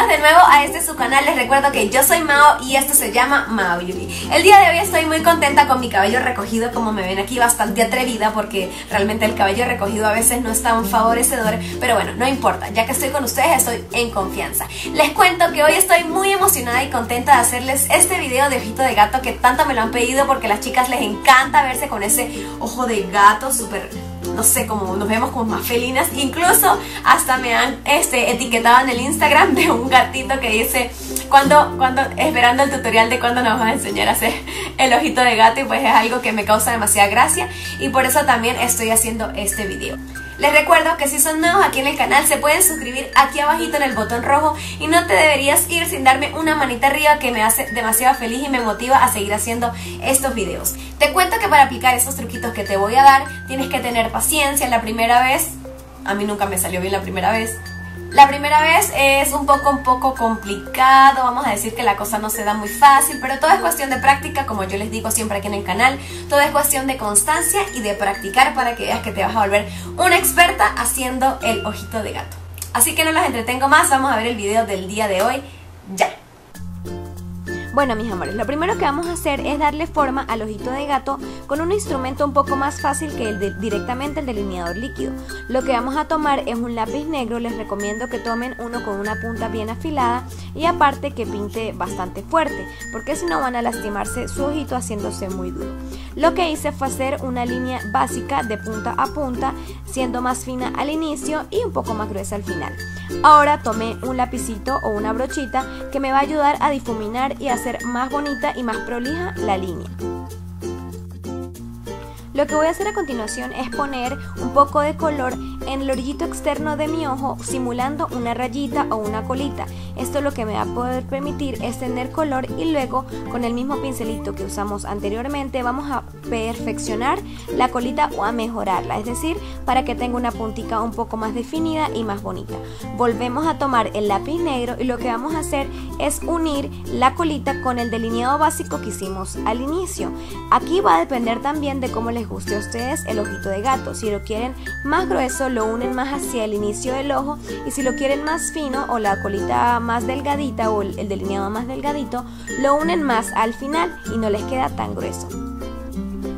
bienvenidos de nuevo a este su canal. Les recuerdo que yo soy Maho y esto se llama Maho Beauty. El día de hoy estoy muy contenta con mi cabello recogido, como me ven aquí bastante atrevida porque realmente el cabello recogido a veces no es tan favorecedor, pero bueno, no importa, ya que estoy con ustedes estoy en confianza. Les cuento que hoy estoy muy emocionada y contenta de hacerles este video de ojito de gato que tanto me lo han pedido porque a las chicas les encanta verse con ese ojo de gato súper... no sé, como nos vemos como más felinas. Incluso hasta me han etiquetado en el Instagram de un gatito que dice esperando el tutorial de cuándo nos vas a enseñar a hacer el ojito de gato, y pues es algo que me causa demasiada gracia y por eso también estoy haciendo este video. Les recuerdo que si son nuevos aquí en el canal se pueden suscribir aquí abajito en el botón rojo, y no te deberías ir sin darme una manita arriba que me hace demasiado feliz y me motiva a seguir haciendo estos videos. Te cuento que para aplicar esos truquitos que te voy a dar tienes que tener paciencia. La primera vez, a mí nunca me salió bien la primera vez. La primera vez es un poco complicado, vamos a decir que la cosa no se da muy fácil, pero todo es cuestión de práctica, como yo les digo siempre aquí en el canal, todo es cuestión de constancia y de practicar para que veas que te vas a volver una experta haciendo el ojito de gato. Así que no los entretengo más, vamos a ver el video del día de hoy, ya. Bueno, mis amores, lo primero que vamos a hacer es darle forma al ojito de gato con un instrumento un poco más fácil que directamente el delineador líquido. Lo que vamos a tomar es un lápiz negro, les recomiendo que tomen uno con una punta bien afilada y aparte que pinte bastante fuerte, porque si no van a lastimarse su ojito haciéndose muy duro. Lo que hice fue hacer una línea básica de punta a punta, siendo más fina al inicio y un poco más gruesa al final. Ahora tomé un lapicito o una brochita que me va a ayudar a difuminar y a hacer más bonita y más prolija la línea. Lo que voy a hacer a continuación es poner un poco de color en el orillito externo de mi ojo, simulando una rayita o una colita. Esto lo que me va a poder permitir es tener color, y luego con el mismo pincelito que usamos anteriormente vamos a perfeccionar la colita o a mejorarla, es decir, para que tenga una puntica un poco más definida y más bonita. Volvemos a tomar el lápiz negro y lo que vamos a hacer es unir la colita con el delineado básico que hicimos al inicio. Aquí va a depender también de cómo les guste a ustedes el ojito de gato. Si lo quieren más grueso lo unen más hacia el inicio del ojo, y si lo quieren más fino o la colita más delgadita o el delineado más delgadito lo unen más al final y no les queda tan grueso.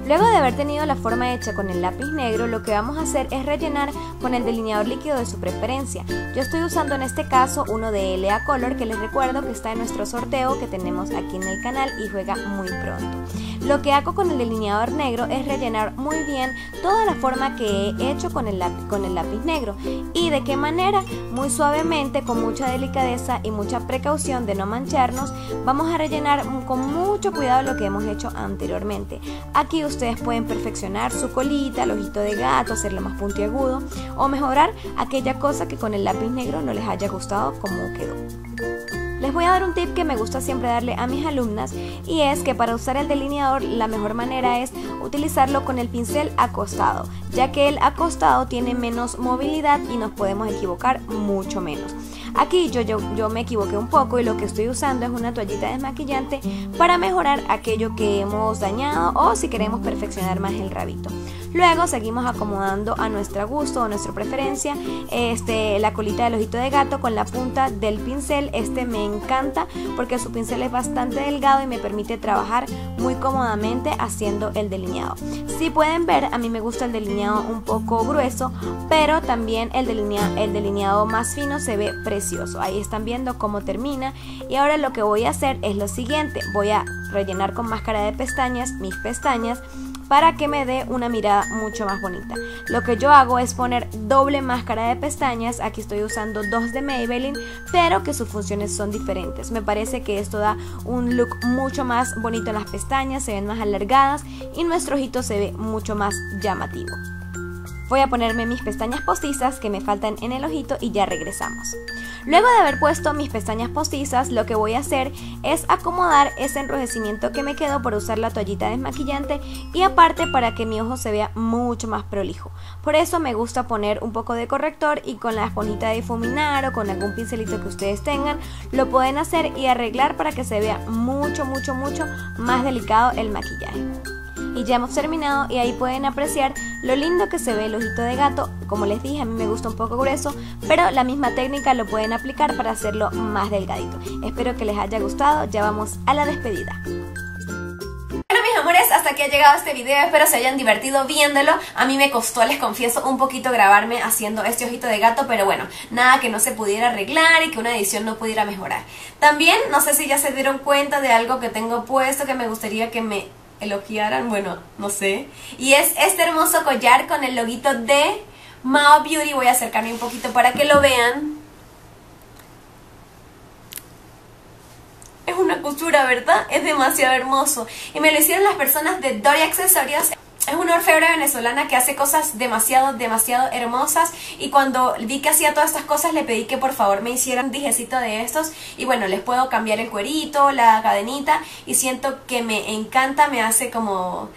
Luego de haber tenido la forma hecha con el lápiz negro, lo que vamos a hacer es rellenar con el delineador líquido de su preferencia. Yo estoy usando en este caso uno de LA Color, que les recuerdo que está en nuestro sorteo que tenemos aquí en el canal y juega muy pronto. Lo que hago con el delineador negro es rellenar muy bien toda la forma que he hecho con el lápiz negro. ¿Y de qué manera? Muy suavemente, con mucha delicadeza y mucha precaución de no mancharnos, vamos a rellenar con mucho cuidado lo que hemos hecho anteriormente. Aquí ustedes pueden perfeccionar su colita, el ojito de gato, hacerlo más puntiagudo o mejorar aquella cosa que con el lápiz negro no les haya gustado como quedó. Les voy a dar un tip que me gusta siempre darle a mis alumnas, y es que para usar el delineador la mejor manera es utilizarlo con el pincel acostado, ya que el acostado tiene menos movilidad y nos podemos equivocar mucho menos. Aquí yo me equivoqué un poco y lo que estoy usando es una toallita desmaquillante para mejorar aquello que hemos dañado o si queremos perfeccionar más el rabito. Luego seguimos acomodando a nuestro gusto o nuestra preferencia la colita del ojito de gato con la punta del pincel. Este me encanta porque su pincel es bastante delgado y me permite trabajar muy cómodamente haciendo el delineado. Si pueden ver, a mí me gusta el delineado un poco grueso, pero también el delineado más fino se ve precioso. Ahí están viendo cómo termina, y ahora lo que voy a hacer es lo siguiente: voy a rellenar con máscara de pestañas mis pestañas para que me dé una mirada mucho más bonita. Lo que yo hago es poner doble máscara de pestañas. Aquí estoy usando dos de Maybelline, pero que sus funciones son diferentes. Me parece que esto da un look mucho más bonito en las pestañas, se ven más alargadas y nuestro ojito se ve mucho más llamativo. Voy a ponerme mis pestañas postizas que me faltan en el ojito y ya regresamos. Luego de haber puesto mis pestañas postizas, lo que voy a hacer es acomodar ese enrojecimiento que me quedó por usar la toallita desmaquillante, y aparte para que mi ojo se vea mucho más prolijo. Por eso me gusta poner un poco de corrector, y con la esponjita de difuminar o con algún pincelito que ustedes tengan lo pueden hacer y arreglar para que se vea mucho más delicado el maquillaje. y ya hemos terminado, y ahí pueden apreciar lo lindo que se ve el ojito de gato. Como les dije, a mí me gusta un poco grueso, pero la misma técnica lo pueden aplicar para hacerlo más delgadito. Espero que les haya gustado, ya vamos a la despedida. Amores, hasta aquí ha llegado este video, espero se hayan divertido viéndolo. A mí me costó, les confieso, un poquito grabarme haciendo este ojito de gato, pero bueno, nada que no se pudiera arreglar y que una edición no pudiera mejorar. También, no sé si ya se dieron cuenta de algo que tengo puesto que me gustaría que me elogiaran, bueno, no sé. Y es este hermoso collar con el loguito de Maho Beauty, voy a acercarme un poquito para que lo vean. Es una costura, ¿verdad? Es demasiado hermoso. Y me lo hicieron las personas de Dori Accesorios. Es una orfebra venezolana que hace cosas demasiado hermosas. Y cuando vi que hacía todas estas cosas, le pedí que por favor me hicieran un dijecito de estos. Y bueno, les puedo cambiar el cuerito, la cadenita. Y siento que me encanta, me hace como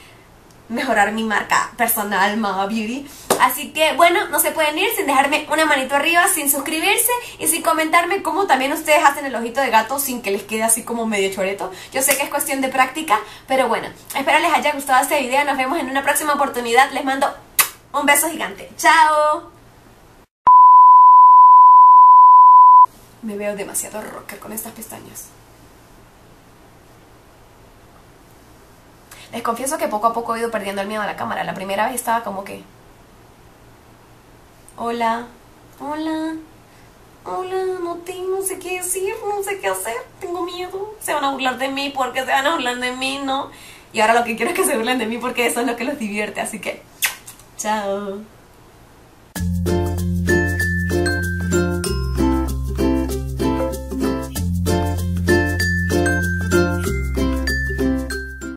mejorar mi marca personal, Maho Beauty. Así que bueno, no se pueden ir sin dejarme una manito arriba, sin suscribirse y sin comentarme cómo también ustedes hacen el ojito de gato sin que les quede así como medio choreto. Yo sé que es cuestión de práctica, pero bueno, espero les haya gustado este video. Nos vemos en una próxima oportunidad. Les mando un beso gigante. ¡Chao! Me veo demasiado rocker con estas pestañas. Les confieso que poco a poco he ido perdiendo el miedo a la cámara. La primera vez estaba como que... Hola, hola, hola, no sé qué decir, no sé qué hacer, tengo miedo. Se van a burlar de mí, porque se van a burlar de mí, ¿no? Y ahora lo que quiero es que se burlen de mí porque eso es lo que los divierte. Así que, chao.